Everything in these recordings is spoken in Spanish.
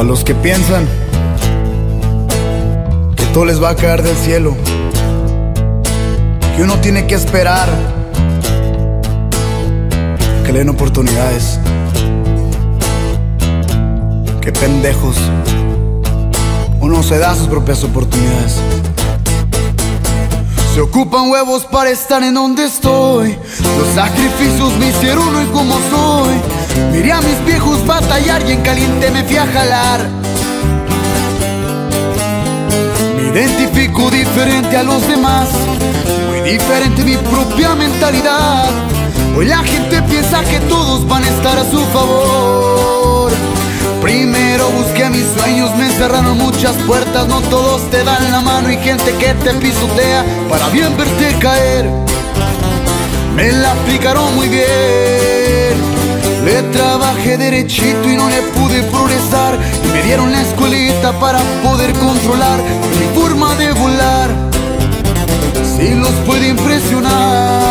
Para los que piensan que todo les va a caer del cielo, que uno tiene que esperar, que le den oportunidades. Qué pendejos. Uno se da sus propias oportunidades. Se ocupan huevos para estar en donde estoy. Los sacrificios me hicieron hoy como soy. Miré a mis viejos batallar y en caliente me fui a jalar. Me identifico diferente a los demás, muy diferente mi propia mentalidad. Hoy la gente piensa que todos van a estar a su favor. Primero busqué mis sueños, me cerraron muchas puertas. No todos te dan la mano y gente que te pisotea para bien verte caer. Me la aplicaron muy bien, le trabajé derechito y no le pude progresar. Me dieron la escuelita para poder controlar mi forma de volar. Si los puede impresionar.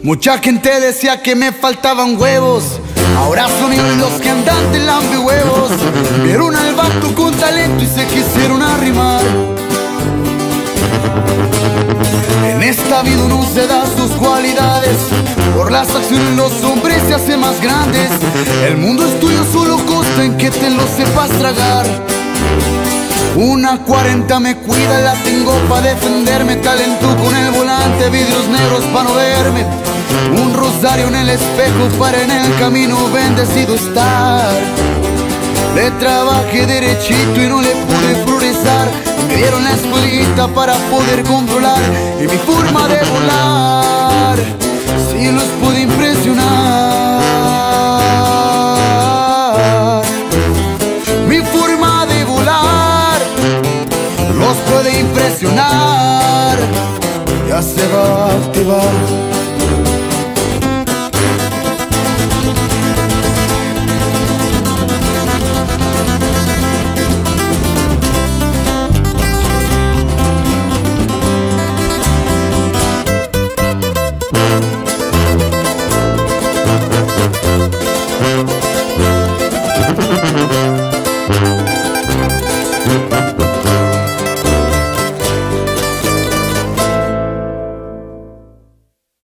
Mucha gente decía que me faltaban huevos, ahora son ellos los que andan delante huevos. Vieron al vato con talento y se quisieron arrimar. En esta vida uno se da sus cualidades, por las acciones los hombres se hacen más grandes. El mundo es tuyo, solo consta en que te lo sepas tragar. Una 40 me cuida, la tengo pa' defenderme. Talento con el volante, vidrios negros pa' no verme. Un rosario en el espejo para en el camino bendecido estar. Le trabajé derechito y no le pude progresar. Me dieron la escuelita para poder controlar y mi forma de volar. Si los pude impresionar, mi forma de volar los puede impresionar. Ya se va a activar.